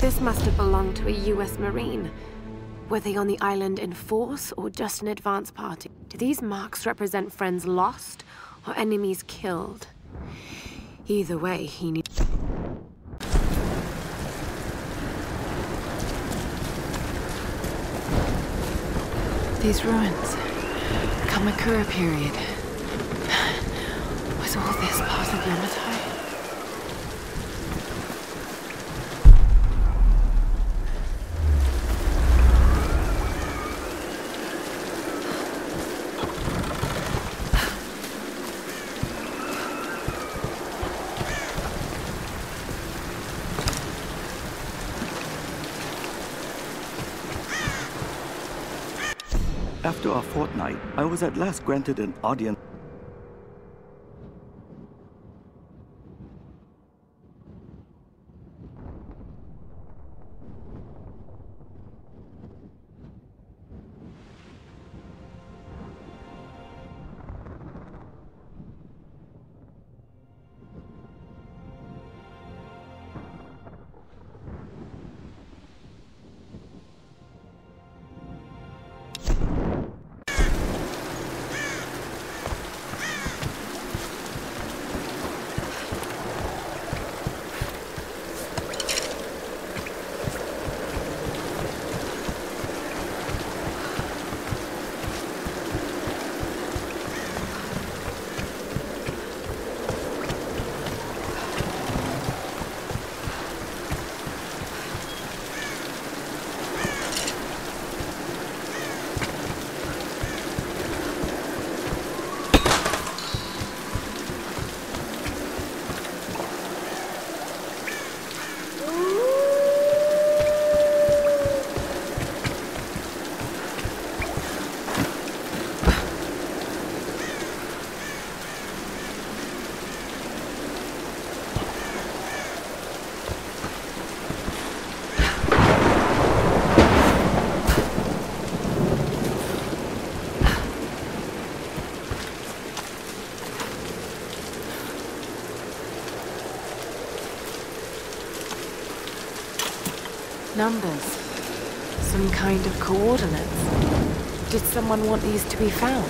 This must have belonged to a U.S. Marine. Were they on the island in force or just an advance party? Do these marks represent friends lost or enemies killed? Either way, he needs... These ruins, Kamakura period. Was all this part of Yamatai? After a fortnight, I was at last granted an audience. Numbers. Some kind of coordinates. Did someone want these to be found?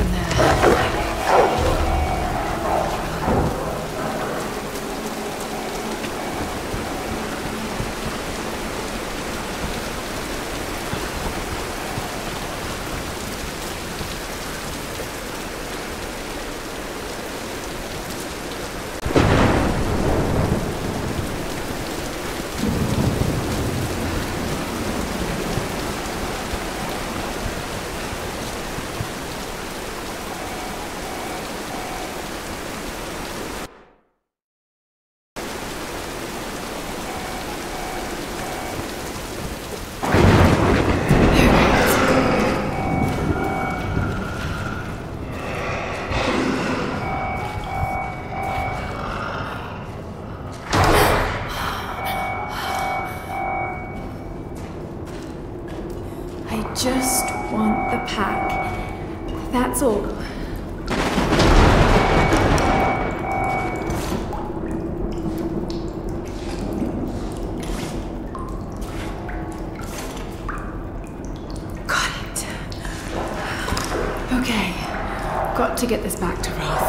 in there. Just want the pack. That's all. Got it. Okay, got to get this back to Roth.